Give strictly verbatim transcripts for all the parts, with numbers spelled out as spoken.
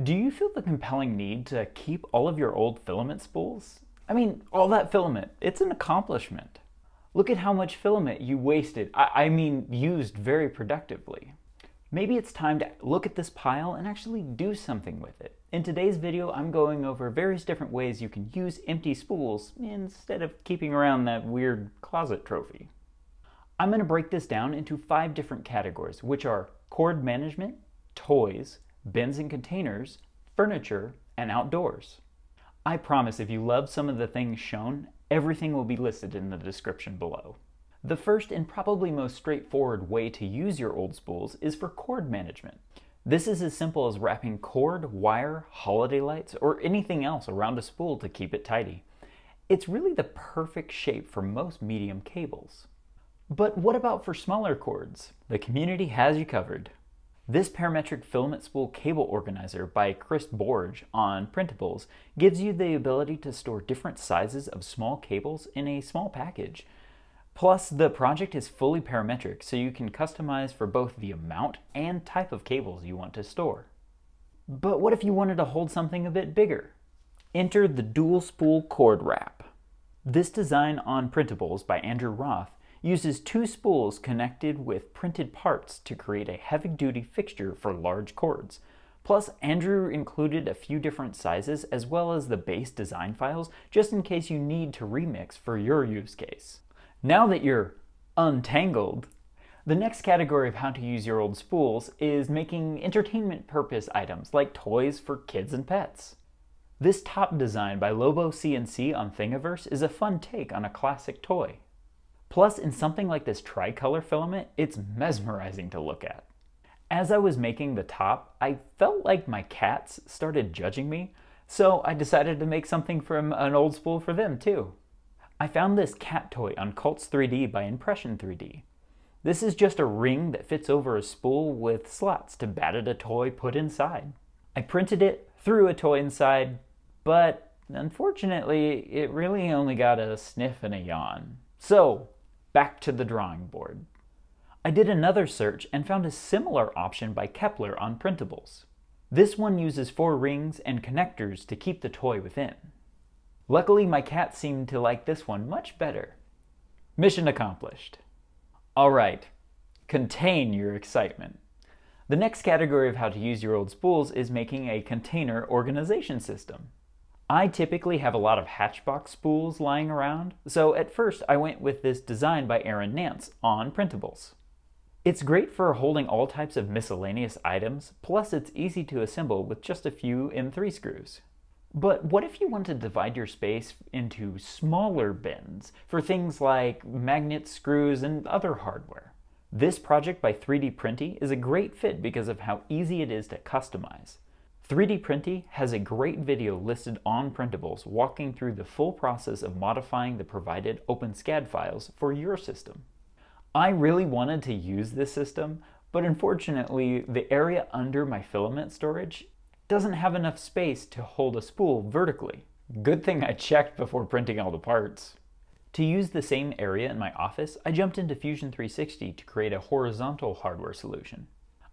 Do you feel the compelling need to keep all of your old filament spools? I mean, all that filament, it's an accomplishment. Look at how much filament you wasted, I, I mean used very productively. Maybe it's time to look at this pile and actually do something with it. In today's video, I'm going over various different ways you can use empty spools instead of keeping around that weird closet trophy. I'm going to break this down into five different categories, which are cord management, toys, bins and containers, furniture, and outdoors. I promise if you love some of the things shown, everything will be listed in the description below. The first and probably most straightforward way to use your old spools is for cord management. This is as simple as wrapping cord, wire, holiday lights, or anything else around a spool to keep it tidy. It's really the perfect shape for most medium cables. But what about for smaller cords? The community has you covered. This parametric filament spool cable organizer by Chris Borg on Printables gives you the ability to store different sizes of small cables in a small package. Plus, the project is fully parametric, so you can customize for both the amount and type of cables you want to store. But what if you wanted to hold something a bit bigger? Enter the dual spool cord wrap. This design on Printables by Andrew Roth uses two spools connected with printed parts to create a heavy-duty fixture for large cords. Plus, Andrew included a few different sizes as well as the base design files just in case you need to remix for your use case. Now that you're untangled, the next category of how to use your old spools is making entertainment purpose items like toys for kids and pets. This top design by LoboCNC on Thingiverse is a fun take on a classic toy. Plus, in something like this tricolor filament, it's mesmerizing to look at. As I was making the top, I felt like my cats started judging me, so I decided to make something from an old spool for them too. I found this cat toy on Cults three D by Impression three D. This is just a ring that fits over a spool with slots to batter a toy put inside. I printed it, threw a toy inside, but unfortunately, it really only got a sniff and a yawn. So, back to the drawing board. I did another search and found a similar option by Kepler on Printables. This one uses four rings and connectors to keep the toy within. Luckily, my cat seemed to like this one much better. Mission accomplished. All right, contain your excitement. The next category of how to use your old spools is making a container organization system. I typically have a lot of Hatchbox spools lying around, so at first I went with this design by Aaron Nance on Printables. It's great for holding all types of miscellaneous items, plus it's easy to assemble with just a few M three screws. But what if you want to divide your space into smaller bins for things like magnets, screws, and other hardware? This project by three D Printy is a great fit because of how easy it is to customize. three D Printy has a great video listed on Printables walking through the full process of modifying the provided OpenSCAD files for your system. I really wanted to use this system, but unfortunately the area under my filament storage doesn't have enough space to hold a spool vertically. Good thing I checked before printing all the parts. To use the same area in my office, I jumped into Fusion three sixty to create a horizontal hardware solution.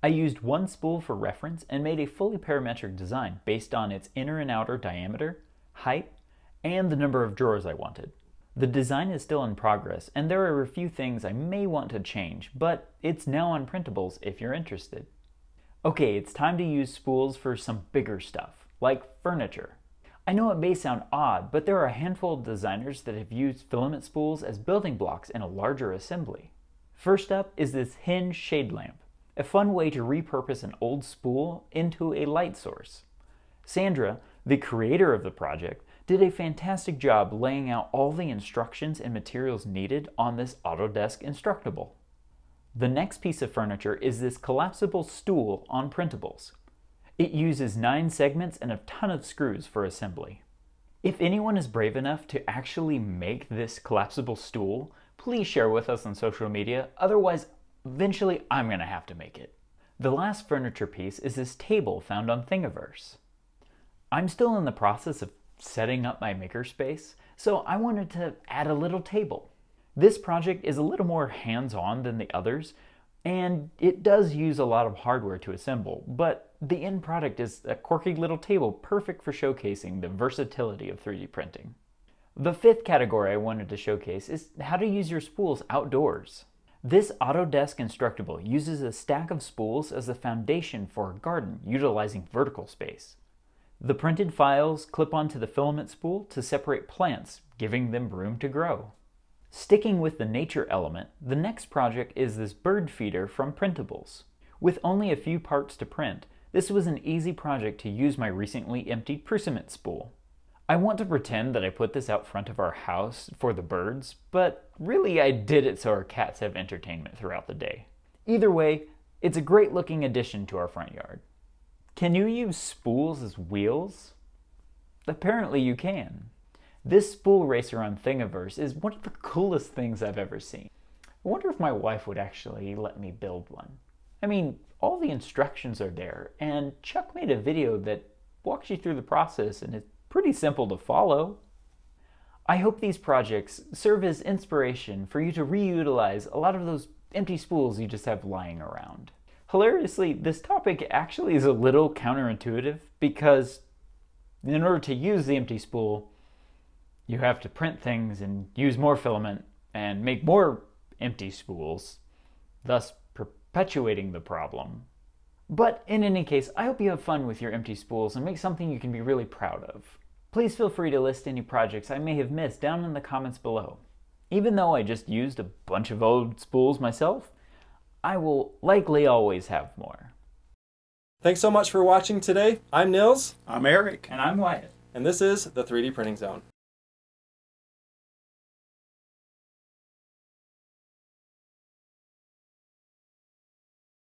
I used one spool for reference and made a fully parametric design based on its inner and outer diameter, height, and the number of drawers I wanted. The design is still in progress, and there are a few things I may want to change, but it's now on Printables if you're interested. Okay, it's time to use spools for some bigger stuff, like furniture. I know it may sound odd, but there are a handful of designers that have used filament spools as building blocks in a larger assembly. First up is this hinge shade lamp, a fun way to repurpose an old spool into a light source. Sandra, the creator of the project, did a fantastic job laying out all the instructions and materials needed on this Autodesk Instructable. The next piece of furniture is this collapsible stool on Printables. It uses nine segments and a ton of screws for assembly. If anyone is brave enough to actually make this collapsible stool, please share with us on social media, otherwise eventually, I'm gonna have to make it. The last furniture piece is this table found on Thingiverse. I'm still in the process of setting up my makerspace, so I wanted to add a little table. This project is a little more hands-on than the others, and it does use a lot of hardware to assemble, but The end product is a quirky little table perfect for showcasing the versatility of three D printing. The fifth category I wanted to showcase is how to use your spools outdoors. This Autodesk Instructable uses a stack of spools as the foundation for a garden utilizing vertical space. The printed files clip onto the filament spool to separate plants, giving them room to grow. Sticking with the nature element, the next project is this bird feeder from Printables. With only a few parts to print, this was an easy project to use my recently emptied Prusament spool. I want to pretend that I put this out front of our house for the birds, but really I did it so our cats have entertainment throughout the day. Either way, it's a great looking addition to our front yard. Can you use spools as wheels? Apparently you can. This spool racer on Thingiverse is one of the coolest things I've ever seen. I wonder if my wife would actually let me build one. I mean, all the instructions are there, and Chuck made a video that walks you through the process, and it's pretty simple to follow. I hope these projects serve as inspiration for you to reutilize a lot of those empty spools you just have lying around. Hilariously, this topic actually is a little counterintuitive, because in order to use the empty spool, you have to print things and use more filament and make more empty spools, thus perpetuating the problem. But in any case, I hope you have fun with your empty spools and make something you can be really proud of. Please feel free to list any projects I may have missed down in the comments below. Even though I just used a bunch of old spools myself, I will likely always have more. Thanks so much for watching today. I'm Nils. I'm Eric. And I'm Wyatt. And this is The three D Printing Zone.